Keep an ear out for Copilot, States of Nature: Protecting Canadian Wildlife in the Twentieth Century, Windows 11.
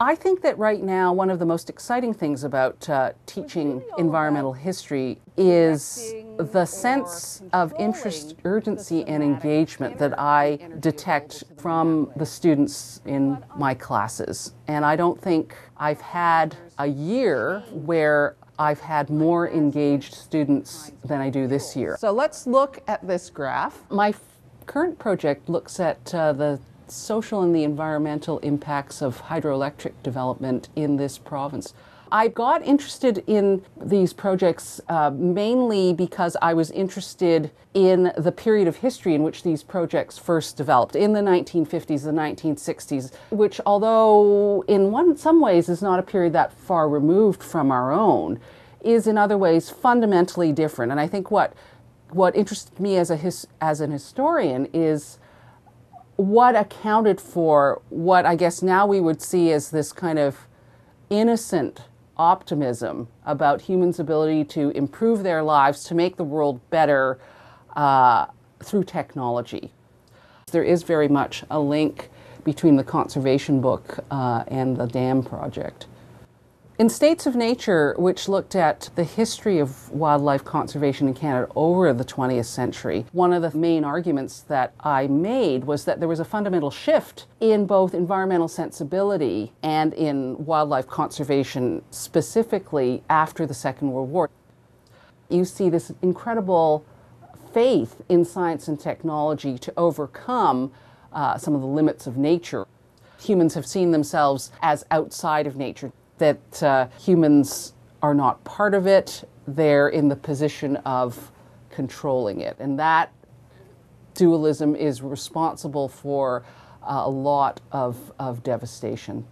I think that right now one of the most exciting things about teaching environmental history is the sense of interest, urgency, and engagement that I detect from the students in my classes. And I don't think I've had a year where I've had more engaged students than I do this year. So let's look at this graph. My current project looks at the social and the environmental impacts of hydroelectric development in this province. I got interested in these projects mainly because I was interested in the period of history in which these projects first developed, in the 1950s, the 1960s, which, although in some ways is not a period that far removed from our own, is in other ways fundamentally different. And I think what interested me as an historian is what accounted for what I guess now we would see as this kind of innocent optimism about humans' ability to improve their lives, to make the world better through technology. There is very much a link between the conservation book and the dam project. In States of Nature, which looked at the history of wildlife conservation in Canada over the 20th century, one of the main arguments that I made was that there was a fundamental shift in both environmental sensibility and in wildlife conservation specifically after the Second World War. You see this incredible faith in science and technology to overcome some of the limits of nature. Humans have seen themselves as outside of nature, that humans are not part of it, they're in the position of controlling it. And that dualism is responsible for a lot of devastation.